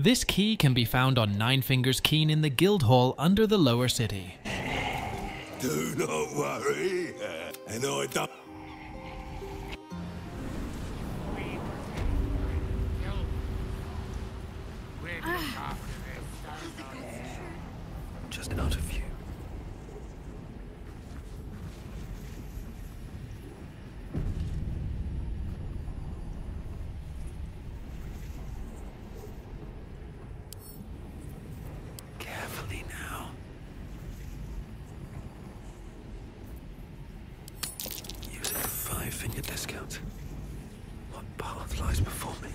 This key can be found on Ninefingers Keen in the Guildhall under the Lower City. Do not worry, I know it does. Just out of view. Carefully now. Using a 5-finger discount. What path lies before me?